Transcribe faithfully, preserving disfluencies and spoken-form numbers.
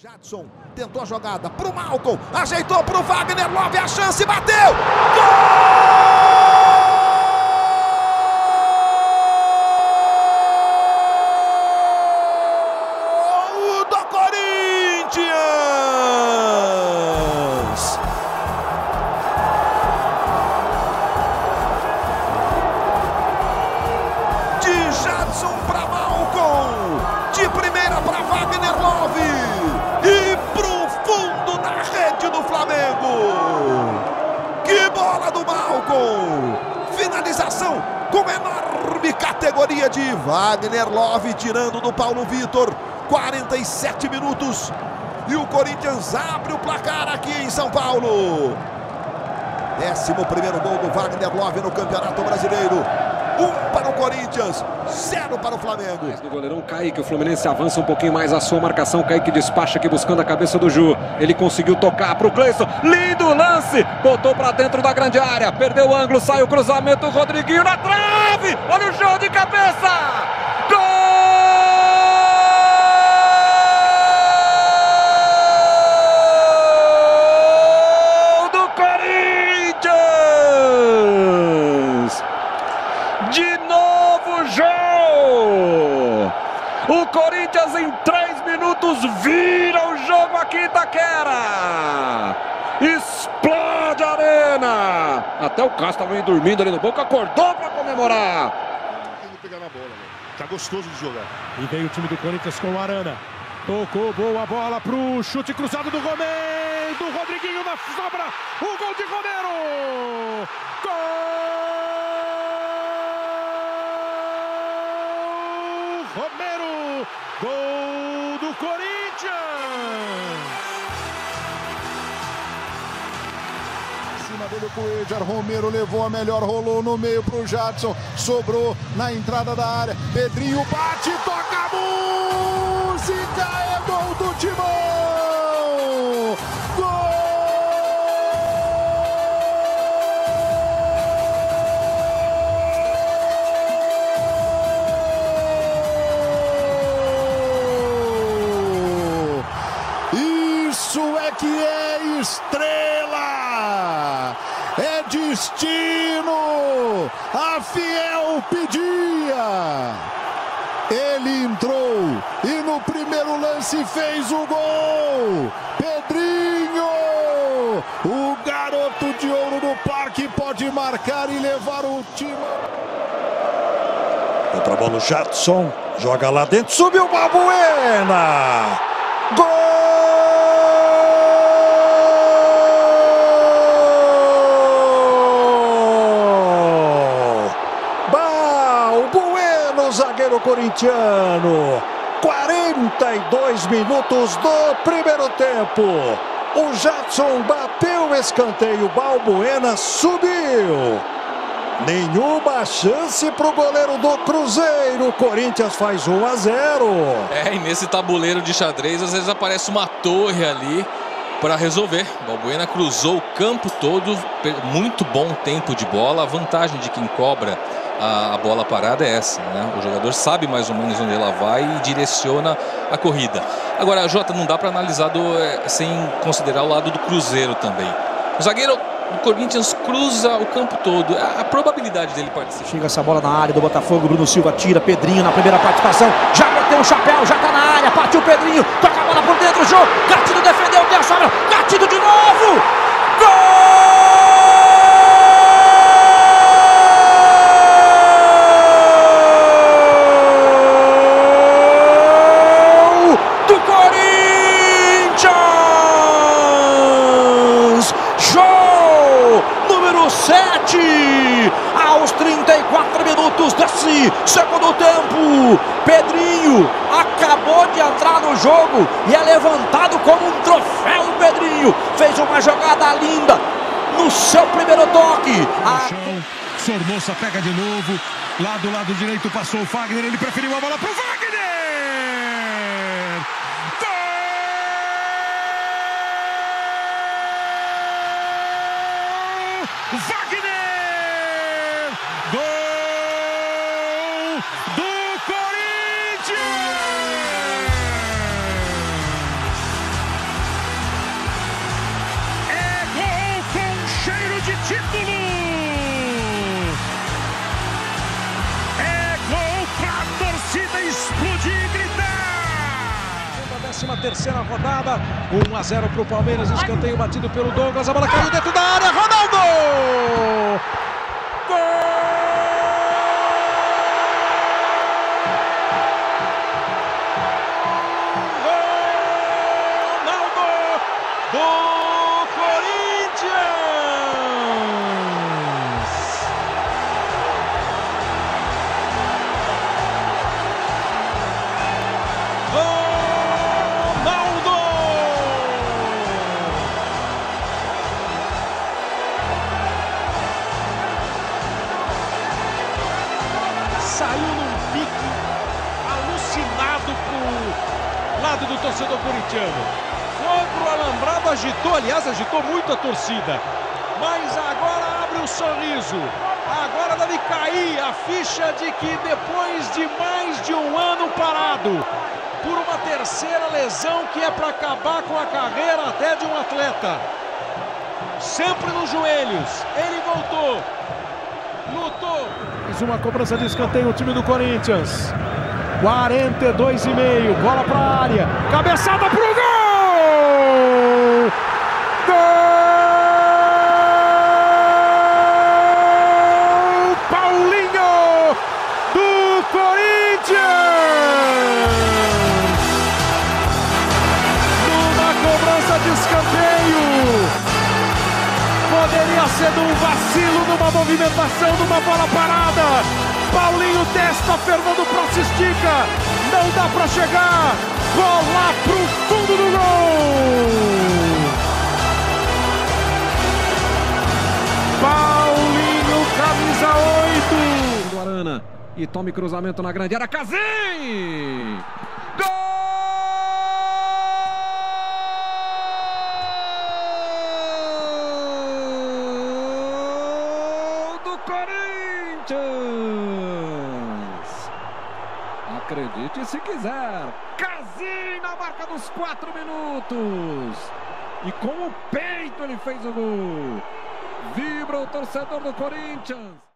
Jadson tentou a jogada pro Malcolm, ajeitou pro Wagner Love, a chance, bateu! Gol do Corinthians! De Jadson pra Malcolm, de primeira pra Wagner Love! Que bola do Malcolm! Finalização com enorme categoria de Wagner Love, tirando do Paulo Vitor. quarenta e sete minutos e o Corinthians abre o placar aqui em São Paulo. Décimo primeiro gol do Wagner Love no Campeonato Brasileiro. Um para o Corinthians, zero para o Flamengo. Do goleirão Kaique, o Fluminense avança um pouquinho mais a sua marcação. Kaique despacha aqui buscando a cabeça do Ju. Ele conseguiu tocar para o Cleiton. Lindo lance! Botou para dentro da grande área. Perdeu o ângulo, sai o cruzamento. O Rodriguinho na trave! Olha o jogo de cabeça! Gol do Corinthians! De novo jogo! O Corinthians em três minutos vira o jogo aqui em Itaquera! Explode a arena! Até o Cássio estava dormindo ali no banco, acordou para comemorar! Pegar na bola, né? Tá gostoso de jogar. E veio o time do Corinthians com o Arana. Tocou boa bola pro chute cruzado do Romero, do Rodriguinho na sobra, o gol de Romero! Gol! Romero, gol do Corinthians! Em cima dele o Coelho, Romero levou a melhor, rolou no meio pro Jadson, sobrou na entrada da área, Pedrinho bate, toca a música, é gol do Timão! Gol! Isso é que é estrela, é destino, a fiel pedia, ele entrou e no primeiro lance fez o gol, Pedrinho, o garoto de ouro do parque pode marcar e levar o time. Outra bola o Jadson, joga lá dentro, subiu o Balbuena, gol! Zagueiro corintiano, quarenta e dois minutos do primeiro tempo, o Jadson bateu o escanteio, Balbuena subiu, nenhuma chance para o goleiro do Cruzeiro, o Corinthians faz um a zero. É, e nesse tabuleiro de xadrez às vezes aparece uma torre ali para resolver. Balbuena cruzou o campo todo, muito bom tempo de bola, a vantagem de quem cobra a bola parada é essa, né? O jogador sabe mais ou menos onde ela vai e direciona a corrida. Agora, Jota, não dá para analisar do, sem considerar o lado do Cruzeiro também. O zagueiro do Corinthians cruza o campo todo. A, a probabilidade dele participar. Chega essa bola na área do Botafogo, Bruno Silva tira, Pedrinho na primeira participação. Já bateu o chapéu, já tá na área, partiu o Pedrinho, toca a bola por dentro, show. Gatido defendeu, deu a sobra, Gatido de novo! Gol! sete aos trinta e quatro minutos desse segundo tempo, Pedrinho acabou de entrar no jogo e é levantado como um troféu. Pedrinho fez uma jogada linda no seu primeiro toque. A... Sormoça pega de novo, lá do lado direito passou o Fagner, ele preferiu a bola pro Fagner. Wagner! Gol do Corinthians! terceira rodada. um a zero para o Palmeiras, escanteio batido pelo Douglas, a bola caiu dentro da área, Ronaldo! Gol! Do torcedor corintiano, foi pro Alambrado, agitou, aliás, agitou muito a torcida, mas agora abre um sorriso, agora deve cair a ficha de que depois de mais de um ano parado, por uma terceira lesão que é para acabar com a carreira até de um atleta, sempre nos joelhos, ele voltou, lutou. Mais uma cobrança de escanteio, o time do Corinthians. quarenta e dois e meio, bola para a área, cabeçada pro gol! Gol! Paulinho do Corinthians! Numa cobrança de escanteio, poderia ser de um vacilo, numa movimentação, numa bola parada. Paulinho testa, Fernando Praça estica, não dá pra chegar, bola pro fundo do gol! Paulinho, camisa oito! Do Arana, e tome cruzamento na grande área, Cazin! Gol! Acredite se quiser, Cazin na marca dos quatro minutos, e com o peito ele fez o gol, vibra o torcedor do Corinthians.